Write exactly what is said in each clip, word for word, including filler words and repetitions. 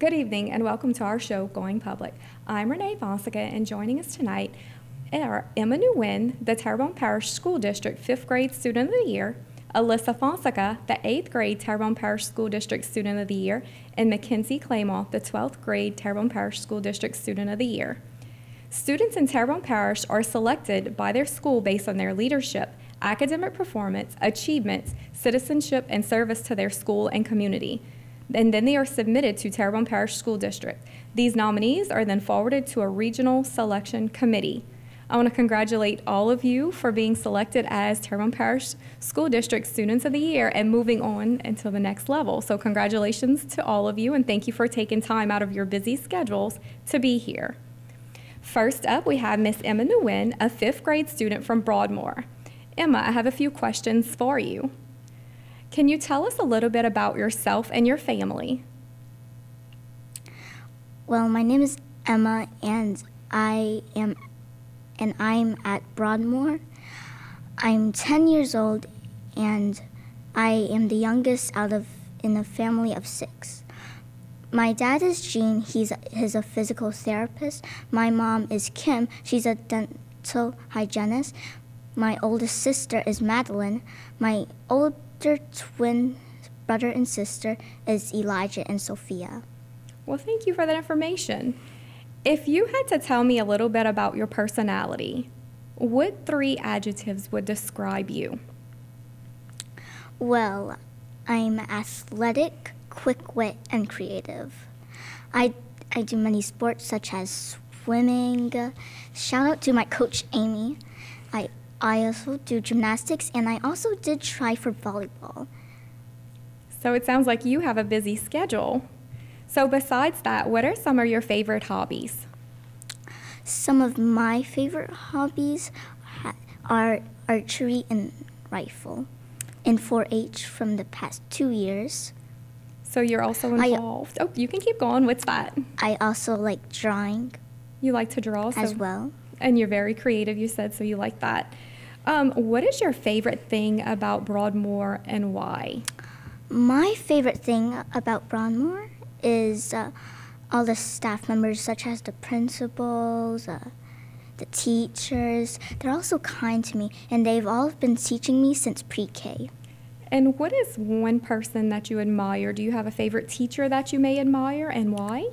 Good evening and welcome to our show, Going Public. I'm Renee Fonseca, and joining us tonight are Emma Nguyen, the Terrebonne Parish School District fifth grade Student of the Year, Alyssa Fonseca, the eighth grade Terrebonne Parish School District Student of the Year, and Mackenzie Claymore, the twelfth grade Terrebonne Parish School District Student of the Year. Students in Terrebonne Parish are selected by their school based on their leadership, academic performance, achievements, citizenship, and service to their school and community. And then they are submitted to Terrebonne Parish School District. These nominees are then forwarded to a regional selection committee. I want to congratulate all of you for being selected as Terrebonne Parish School District Students of the Year and moving on until the next level. So congratulations to all of you, and thank you for taking time out of your busy schedules to be here. First up, we have Miss Emma Nguyen, a fifth grade student from Broadmoor. Emma, I have a few questions for you. Can you tell us a little bit about yourself and your family? Well, my name is Emma, and I am, and I'm at Broadmoor. I'm ten years old, and I am the youngest out of in a family of six. My dad is Gene. He's he's a physical therapist. My mom is Kim. She's a dental hygienist. My oldest sister is Madeline. My old Their twin brother and sister is Elijah and Sophia. Well, thank you for that information. If you had to tell me a little bit about your personality, what three adjectives would describe you? Well, I'm athletic, quick wit, and creative. I, I do many sports such as swimming. Shout out to my coach, Amy. I I also do gymnastics, and I also did try for volleyball. So it sounds like you have a busy schedule. So besides that, what are some of your favorite hobbies? Some of my favorite hobbies are archery and rifle, and four H from the past two years. So you're also involved. I, oh, you can keep going. What's that? I also like drawing. You like to draw? As so. well. And you're very creative, you said, so you like that. Um, what is your favorite thing about Broadmoor and why? My favorite thing about Broadmoor is uh, all the staff members, such as the principals, uh, the teachers. They're all so kind to me, and they've all been teaching me since pre-K. And what is one person that you admire? Do you have a favorite teacher that you may admire, and why?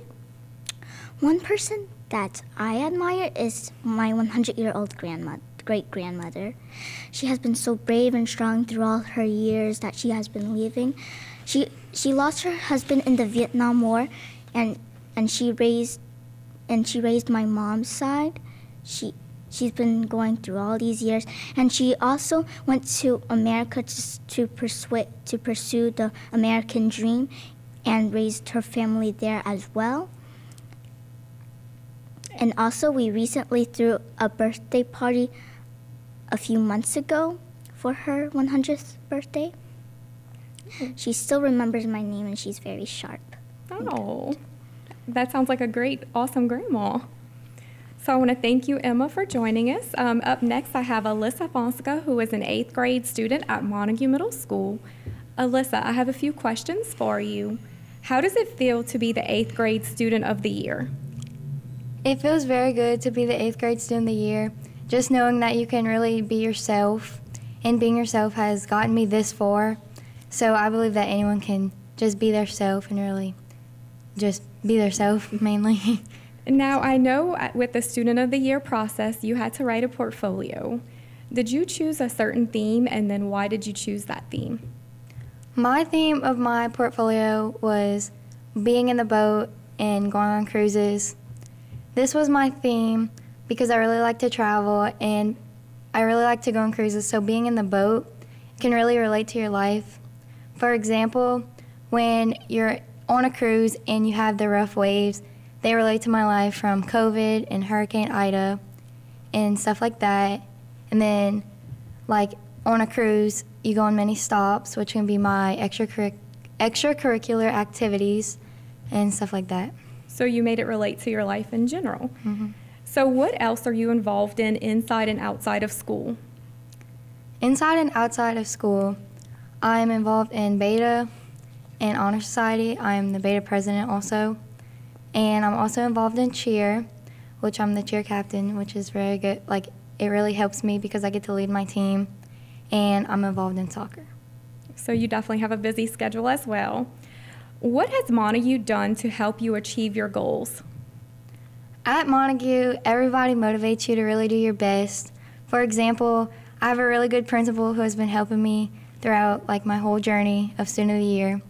One person that I admire is my one hundred year old grandmother, great-grandmother. She has been so brave and strong through all her years that she has been living. She she lost her husband in the Vietnam War, and and she raised and she raised my mom's side. She she's been going through all these years, and she also went to America to to pursue to pursue the American dream, and raised her family there as well. And also, we recently threw a birthday party a few months ago for her one hundredth birthday. Mm-hmm. She still remembers my name, and she's very sharp. Oh, that sounds like a great, awesome grandma. So I want to thank you, Emma, for joining us. Um, up next, I have Alyssa Fonseca, who is an eighth grade student at Montague Middle School. Alyssa, I have a few questions for you. How does it feel to be the eighth grade Student of the Year? It feels very good to be the eighth grade Student of the Year. Just knowing that you can really be yourself, and being yourself has gotten me this far. So I believe that anyone can just be their self and really just be their self mainly. Now, I know with the Student of the Year process, you had to write a portfolio. Did you choose a certain theme, and then why did you choose that theme? My theme of my portfolio was being in the boat and going on cruises. This was my theme because I really like to travel, and I really like to go on cruises, so being in the boat can really relate to your life. For example, when you're on a cruise and you have the rough waves, they relate to my life from COVID and Hurricane Ida and stuff like that. And then, like, on a cruise, you go on many stops, which can be my extracurric extracurricular activities and stuff like that. So you made it relate to your life in general. Mm-hmm. So what else are you involved in inside and outside of school? Inside and outside of school, I am involved in Beta and Honor Society. I am the Beta president also. And I'm also involved in cheer, which I'm the cheer captain, which is very good. Like, it really helps me because I get to lead my team, and I'm involved in soccer. So you definitely have a busy schedule as well. What has Montague done to help you achieve your goals? At Montague, everybody motivates you to really do your best. For example, I have a really good principal who has been helping me throughout like my whole journey of student of the year.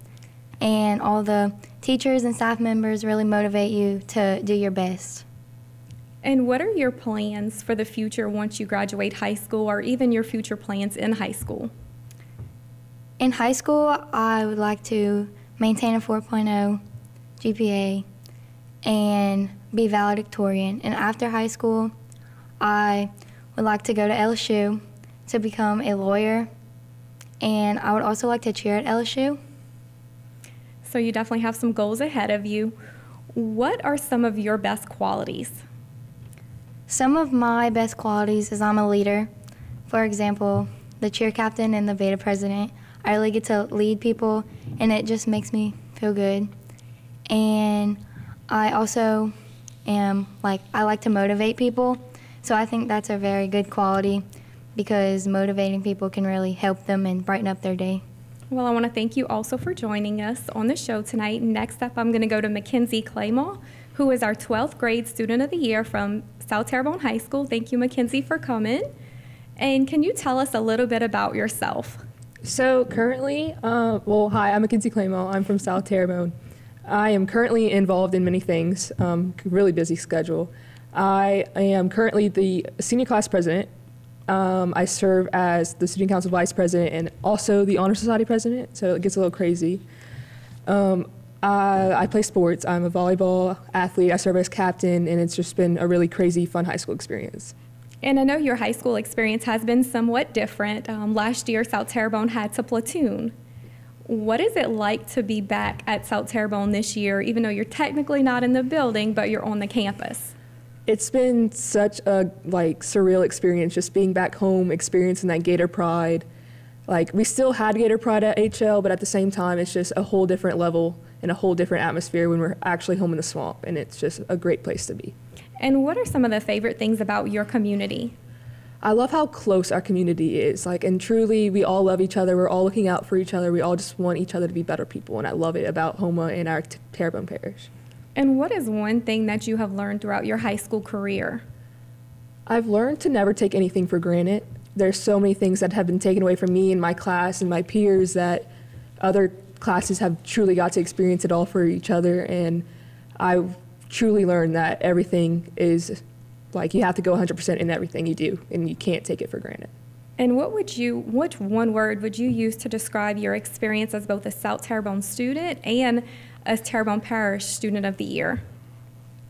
And all the teachers and staff members really motivate you to do your best. And what are your plans for the future once you graduate high school, or even your future plans in high school? In high school, I would like to maintain a four point oh G P A and be valedictorian. And after high school, I would like to go to L S U to become a lawyer. And I would also like to cheer at L S U. So you definitely have some goals ahead of you. What are some of your best qualities? Some of my best qualities is I'm a leader. For example, the cheer captain and the beta president. I really get to lead people, and it just makes me feel good. And I also am, like, I like to motivate people. So I think that's a very good quality, because motivating people can really help them and brighten up their day. Well, I want to thank you also for joining us on the show tonight. Next up, I'm going to go to Mackenzie Claymore, who is our twelfth grade student of the year from South Terrebonne High School. Thank you, Mackenzie, for coming. And can you tell us a little bit about yourself? So currently, uh, well, hi, I'm Mackenzie Claymore. I'm from South Terrebonne. I am currently involved in many things, um, really busy schedule. I am currently the senior class president. Um, I serve as the student council vice president and also the honor society president, so it gets a little crazy. Um, I, I play sports. I'm a volleyball athlete. I serve as captain, and it's just been a really crazy, fun high school experience. And I know your high school experience has been somewhat different. Um, last year, South Terrebonne had to platoon. What is it like to be back at South Terrebonne this year, even though you're technically not in the building, but you're on the campus? It's been such a like surreal experience, just being back home, experiencing that Gator Pride. Like, we still had Gator Pride at A H L, but at the same time, it's just a whole different level and a whole different atmosphere when we're actually home in the swamp, and it's just a great place to be. And what are some of the favorite things about your community? I love how close our community is, like, and truly we all love each other, we're all looking out for each other, we all just want each other to be better people, and I love it about Homa and our Terrebonne Parish. And what is one thing that you have learned throughout your high school career? I've learned to never take anything for granted. There's so many things that have been taken away from me and my class and my peers that other classes have truly got to experience it all for each other. And I've truly learned that everything is, like, you have to go one hundred percent in everything you do, and you can't take it for granted. And what would you, what one word would you use to describe your experience as both a South Terrebonne student and as Terrebonne Parish Student of the Year?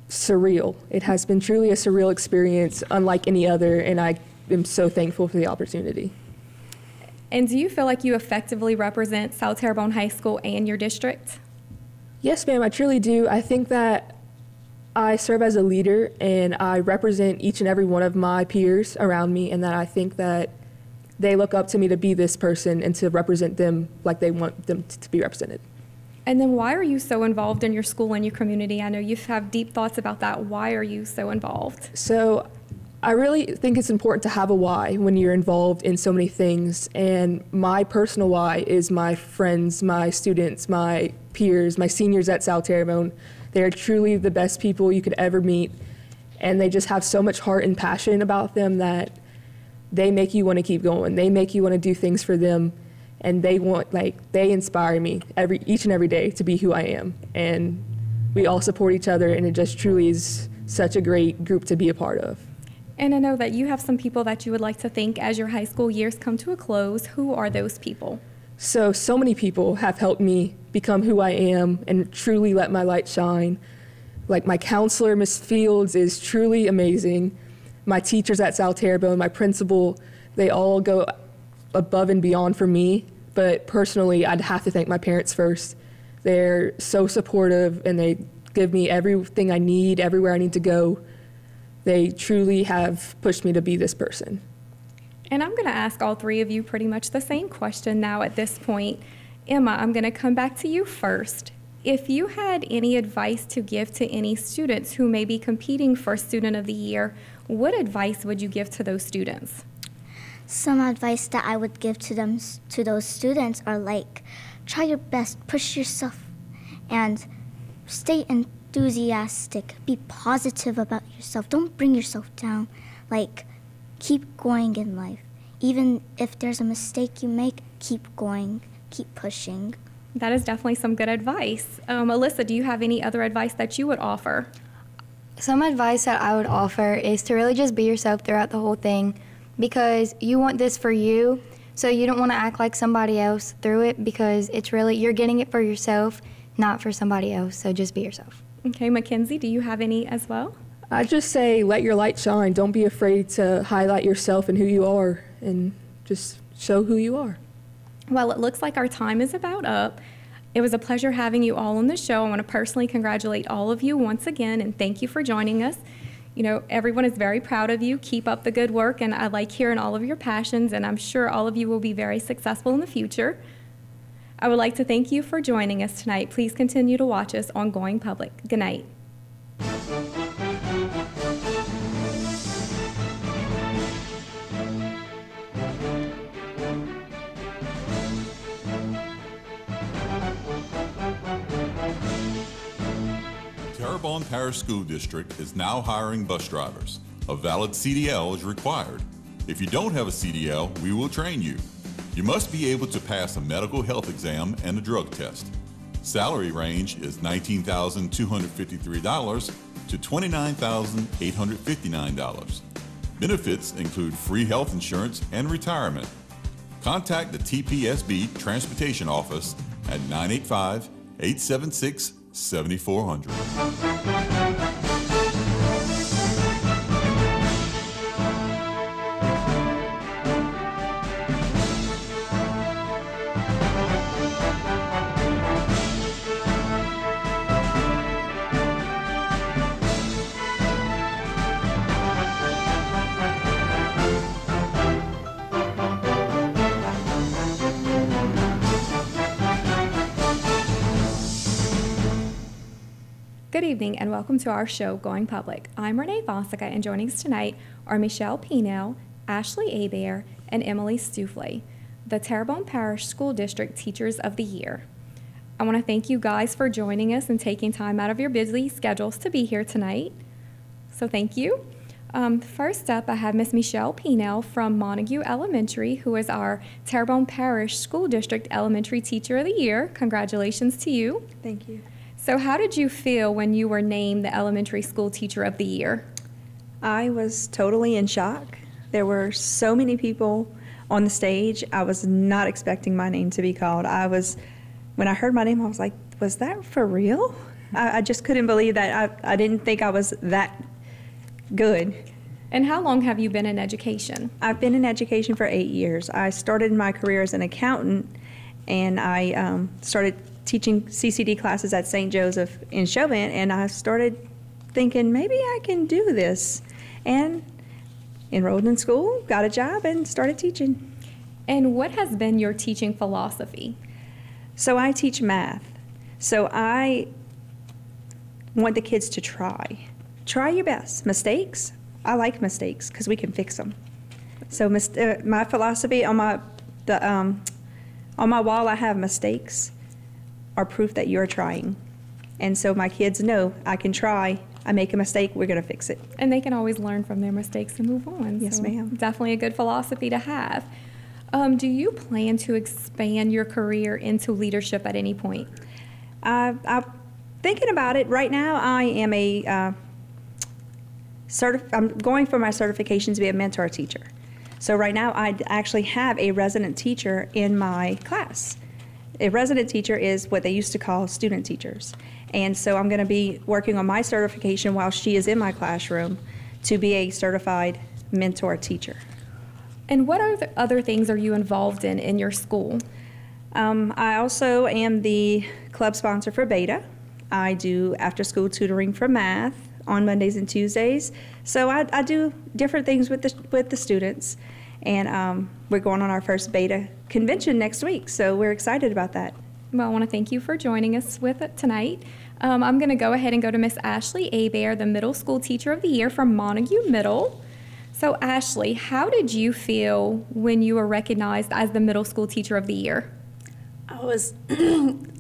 Surreal. It has been truly a surreal experience, unlike any other, and I am so thankful for the opportunity. And do you feel like you effectively represent South Terrebonne High School and your district? Yes, ma'am, I truly do. I think that I serve as a leader, and I represent each and every one of my peers around me, and that I think that they look up to me to be this person and to represent them like they want them to be represented. And then why are you so involved in your school and your community? I know you have deep thoughts about that. Why are you so involved? So I really think it's important to have a why when you're involved in so many things. And my personal why is my friends, my students, my peers, my seniors at South Terrebonne. They are truly the best people you could ever meet. And they just have so much heart and passion about them that they make you want to keep going. They make you want to do things for them. And they want, like, they inspire me every each and every day to be who I am. And we all support each other, and it just truly is such a great group to be a part of. And I know that you have some people that you would like to thank as your high school years come to a close. Who are those people? So, so many people have helped me become who I am and truly let my light shine. Like, my counselor, Miz Fields, is truly amazing. My teachers at South Terrebonne, my principal, they all go above and beyond for me, but personally, I'd have to thank my parents first. They're so supportive, and they give me everything I need, everywhere I need to go. They truly have pushed me to be this person. And I'm gonna ask all three of you pretty much the same question now at this point. Emma, I'm gonna come back to you first. If you had any advice to give to any students who may be competing for Student of the Year, what advice would you give to those students? Some advice that I would give to them, to those students, are like, try your best, push yourself, and stay enthusiastic. Be positive about yourself. Don't bring yourself down. Like, keep going in life. Even if there's a mistake you make, keep going, keep pushing. That is definitely some good advice. Um, Alyssa, do you have any other advice that you would offer? Some advice that I would offer is to really just be yourself throughout the whole thing, because you want this for you, so you don't want to act like somebody else through it, because it's really, you're getting it for yourself, not for somebody else, so just be yourself. Okay, Mackenzie, do you have any as well? I just say, let your light shine. Don't be afraid to highlight yourself and who you are, and just show who you are. Well, it looks like our time is about up. It was a pleasure having you all on the show. I want to personally congratulate all of you once again, and thank you for joining us. You know, everyone is very proud of you. Keep up the good work, and I like hearing all of your passions, and I'm sure all of you will be very successful in the future. I would like to thank you for joining us tonight. Please continue to watch us on Going Public. Good night. Terrebonne Parish School District is now hiring bus drivers. A valid C D L is required. If you don't have a C D L, we will train you. You must be able to pass a medical health exam and a drug test. Salary range is nineteen thousand two hundred fifty-three dollars to twenty-nine thousand eight hundred fifty-nine dollars. Benefits include free health insurance and retirement. Contact the T P S B Transportation Office at nine eight five, eight seven six, seven four zero zero. Good evening and welcome to our show, Going Public. I'm Renee Fonseca, and joining us tonight are Michelle Pinel, Ashley Abair, and Emily Stuffle, the Terrebonne Parish School District Teachers of the Year. I want to thank you guys for joining us and taking time out of your busy schedules to be here tonight. So thank you. Um, first up, I have Miss Michelle Pinel from Montague Elementary, who is our Terrebonne Parish School District Elementary Teacher of the Year. Congratulations to you. Thank you. So how did you feel when you were named the Elementary School Teacher of the Year? I was totally in shock. There were so many people on the stage. I was not expecting my name to be called. I was, when I heard my name, I was like, was that for real? I, I just couldn't believe that. I, I didn't think I was that good. And how long have you been in education? I've been in education for eight years. I started my career as an accountant, and I um, started teaching C C D classes at Saint Joseph in Chauvin, and I started thinking, maybe I can do this, and enrolled in school, got a job, and started teaching. And what has been your teaching philosophy? So I teach math. So I want the kids to try. Try your best. Mistakes, I like mistakes because we can fix them. So mis uh, my philosophy on my, the, um, on my wall, I have mistakes are proof that you're trying. And so my kids know, I can try, I make a mistake, we're gonna fix it. And they can always learn from their mistakes and move on. Yes, so ma'am. Definitely a good philosophy to have. Um, do you plan to expand your career into leadership at any point? Uh, I'm thinking about it. Right now, I am a, uh, certif I'm going for my certification to be a mentor teacher. So right now, I actually have a resident teacher in my class. A resident teacher is what they used to call student teachers. And so I'm going to be working on my certification while she is in my classroom to be a certified mentor teacher. And what other other things are you involved in in your school? Um, I also am the club sponsor for Beta. I do after-school tutoring for math on Mondays and Tuesdays. So I, I do different things with the, with the students. And um, we're going on our first Beta convention next week, so we're excited about that. Well, I want to thank you for joining us with it tonight. Um, I'm going to go ahead and go to Miss Ashley Abair, the Middle School Teacher of the Year from Montague Middle. So Ashley, how did you feel when you were recognized as the Middle School Teacher of the Year? I was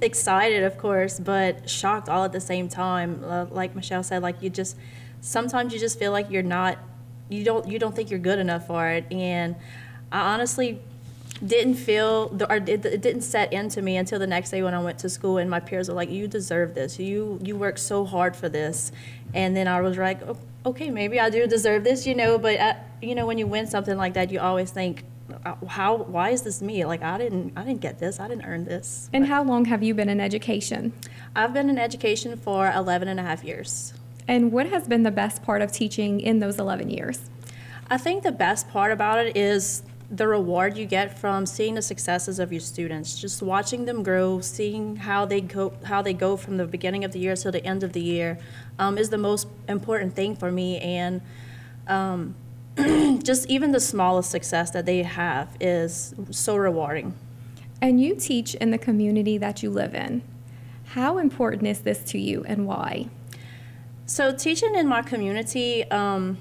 excited, of course, but shocked all at the same time. Uh, like Michelle said, like you just, sometimes you just feel like you're not, you don't, you don't think you're good enough for it. And I honestly didn't feel, the, or it, it didn't set into me until the next day when I went to school and my peers were like, you deserve this. You, you worked so hard for this. And then I was like, oh, okay, maybe I do deserve this, you know, but I, you know, when you win something like that, you always think, how, why is this me? Like, I didn't, I didn't get this. I didn't earn this. And but how long have you been in education? I've been in education for eleven and a half years. And what has been the best part of teaching in those eleven years? I think the best part about it is the reward you get from seeing the successes of your students, just watching them grow, seeing how they go, how they go from the beginning of the year to the end of the year, um, is the most important thing for me. And um, just even the smallest success that they have is so rewarding. And you teach in the community that you live in. How important is this to you and why? So teaching in my community um,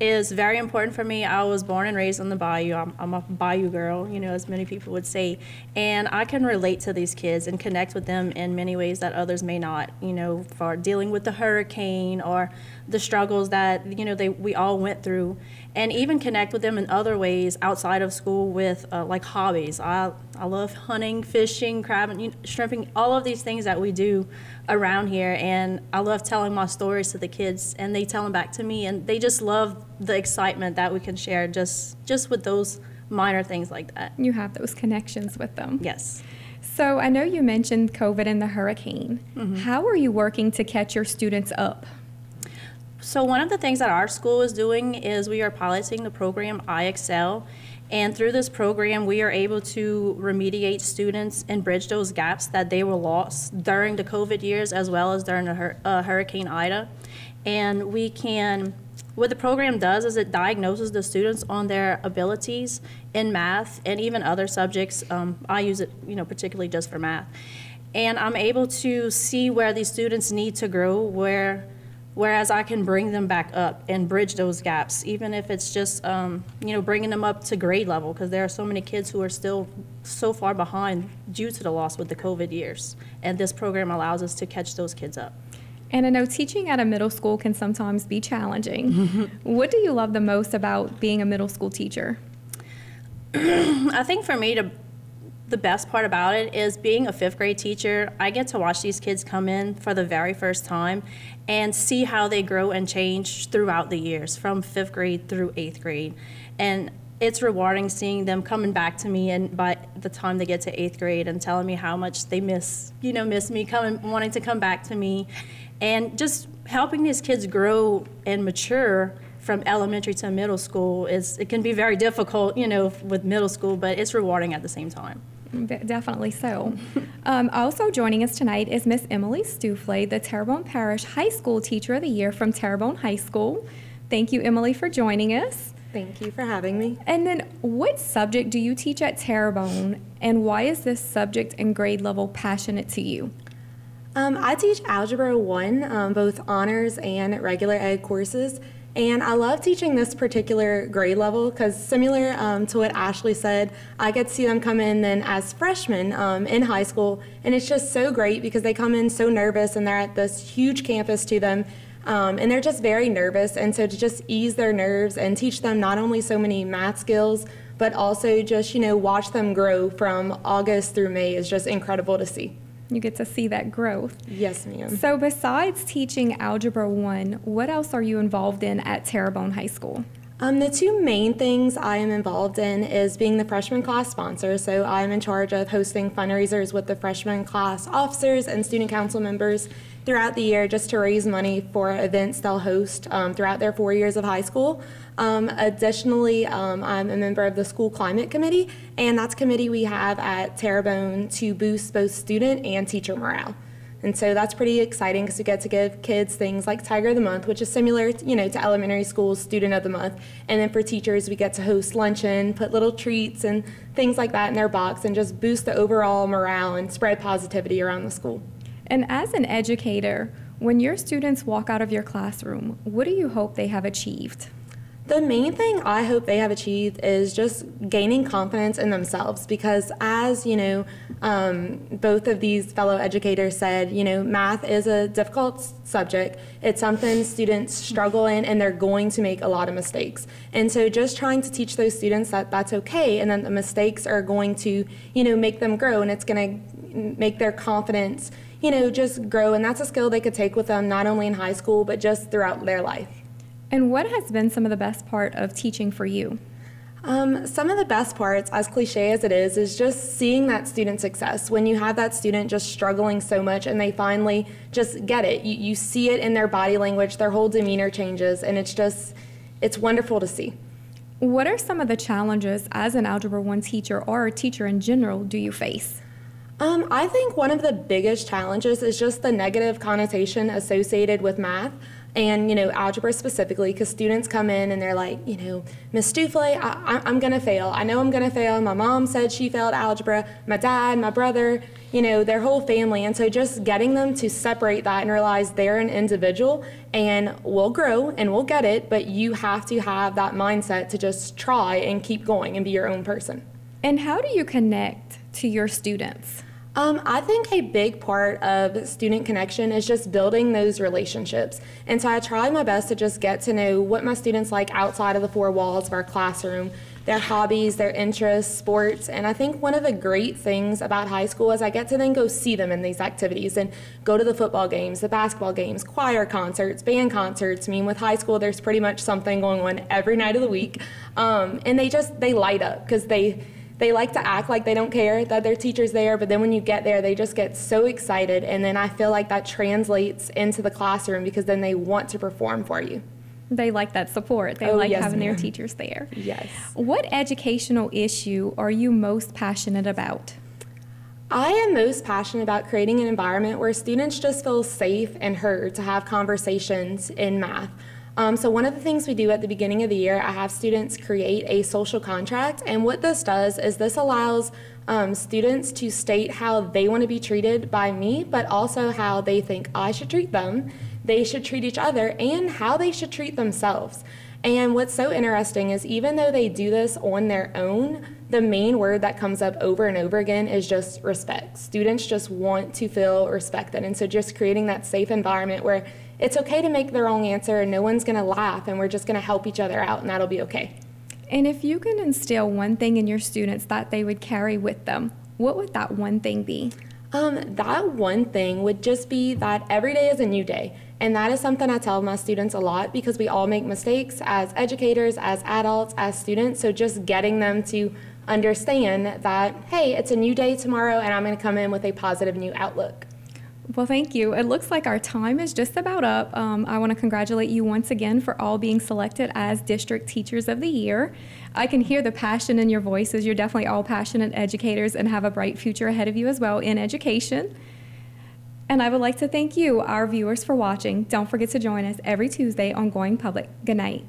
is very important for me. I was born and raised on the bayou. I'm, I'm a bayou girl, you know, as many people would say. And I can relate to these kids and connect with them in many ways that others may not, you know, for dealing with the hurricane or the struggles that, you know, they, we all went through. And even connect with them in other ways outside of school with uh, like hobbies. I, I love hunting, fishing, crabbing, you know, shrimping, all of these things that we do around here. And I love telling my stories to the kids and they tell them back to me. And they just love the excitement that we can share just, just with those minor things like that. You have those connections with them. Yes. So I know you mentioned COVID and the hurricane. Mm-hmm. How are you working to catch your students up? So one of the things that our school is doing is we are piloting the program I X L, and through this program we are able to remediate students and bridge those gaps that they were lost during the COVID years as well as during the hur uh, Hurricane Ida. And we can, what the program does is it diagnoses the students on their abilities in math and even other subjects. Um, I use it, you know, particularly just for math. And I'm able to see where these students need to grow, where whereas I can bring them back up and bridge those gaps, even if it's just, um, you know, bringing them up to grade level, because there are so many kids who are still so far behind due to the loss with the COVID years. And this program allows us to catch those kids up. And I know teaching at a middle school can sometimes be challenging. What do you love the most about being a middle school teacher? I think for me, to, the best part about it is being a fifth grade teacher, I get to watch these kids come in for the very first time and see how they grow and change throughout the years, from fifth grade through eighth grade. And it's rewarding seeing them coming back to me, and by the time they get to eighth grade, and telling me how much they miss, you know, miss me, coming, wanting to come back to me. And just helping these kids grow and mature from elementary to middle school, is, it can be very difficult, you know, with middle school, but it's rewarding at the same time. Definitely so. um, also joining us tonight is Miss Emily Stuffle, the Terrebonne Parish High School Teacher of the Year from Terrebonne High School. Thank you, Emily, for joining us. Thank you for having me. And then, what subject do you teach at Terrebonne, and why is this subject and grade level passionate to you? Um, I teach Algebra one, um, both honors and regular ed courses. And I love teaching this particular grade level because, similar um, to what Ashley said, I get to see them come in then as freshmen um, in high school, and it's just so great because they come in so nervous and they're at this huge campus to them, um, and they're just very nervous. And so to just ease their nerves and teach them not only so many math skills, but also just, you know, watch them grow from August through May is just incredible to see. You get to see that growth. Yes, ma'am. So besides teaching Algebra one, what else are you involved in at Terrebonne High School? Um, the two main things I am involved in is being the freshman class sponsor. So I'm in charge of hosting fundraisers with the freshman class officers and student council members throughout the year, just to raise money for events they'll host um, throughout their four years of high school. Um, additionally, um, I'm a member of the School Climate Committee, and that's a committee we have at Terrebonne to boost both student and teacher morale. And so that's pretty exciting because we get to give kids things like Tiger of the Month, which is similar to, you know, to elementary school's Student of the Month. And then for teachers, we get to host luncheon, put little treats and things like that in their box and just boost the overall morale and spread positivity around the school. And as an educator, when your students walk out of your classroom, what do you hope they have achieved? The main thing I hope they have achieved is just gaining confidence in themselves, because as, you know, um, both of these fellow educators said, you know, math is a difficult subject. It's something students struggle in, and they're going to make a lot of mistakes. And so just trying to teach those students that that's okay, and then the mistakes are going to, you know, make them grow, and it's going to make their confidence, you know, just grow. And that's a skill they could take with them, not only in high school, but just throughout their life. And what has been some of the best part of teaching for you? Um, some of the best parts, as cliche as it is, is just seeing that student success. When you have that student just struggling so much and they finally just get it, you, you see it in their body language, their whole demeanor changes, and it's just, it's wonderful to see. What are some of the challenges as an Algebra one teacher or a teacher in general do you face? Um, I think one of the biggest challenges is just the negative connotation associated with math. And, you know, algebra specifically, because students come in and they're like, you know, Miz Stuffle, I, I'm going to fail. I know I'm going to fail. My mom said she failed algebra. My dad, my brother, you know, their whole family. And so just getting them to separate that and realize they're an individual and we'll grow and we'll get it. But you have to have that mindset to just try and keep going and be your own person. And how do you connect to your students? Um, I think a big part of student connection is just building those relationships. And so I try my best to just get to know what my students like outside of the four walls of our classroom, their hobbies, their interests, sports. And I think one of the great things about high school is I get to then go see them in these activities and go to the football games, the basketball games, choir concerts, band concerts. I mean, with high school, there's pretty much something going on every night of the week. Um, and they just, they light up because they, They like to act like they don't care that their teacher's there, but then when you get there, they just get so excited, and then I feel like that translates into the classroom because then they want to perform for you. They like that support. They oh, like yes, having their teachers there. Yes. What educational issue are you most passionate about? I am most passionate about creating an environment where students just feel safe and heard to have conversations in math. Um, so one of the things we do at the beginning of the year, I have students create a social contract, and what this does is this allows um, students to state how they want to be treated by me, but also how they think I should treat them, they should treat each other, and how they should treat themselves. And what's so interesting is even though they do this on their own, the main word that comes up over and over again is just respect. Students just want to feel respected, and so just creating that safe environment where it's okay to make the wrong answer and no one's going to laugh, and we're just going to help each other out, and that'll be okay. And if you can instill one thing in your students that they would carry with them, what would that one thing be? Um, that one thing would just be that every day is a new day. And that is something I tell my students a lot, because we all make mistakes as educators, as adults, as students. So just getting them to understand that, hey, it's a new day tomorrow, and I'm going to come in with a positive new outlook. Well, thank you. It looks like our time is just about up. Um, I want to congratulate you once again for all being selected as District Teachers of the Year. I can hear the passion in your voices. You're definitely all passionate educators and have a bright future ahead of you as well in education. And I would like to thank you, our viewers, for watching. Don't forget to join us every Tuesday on Going Public. Good night.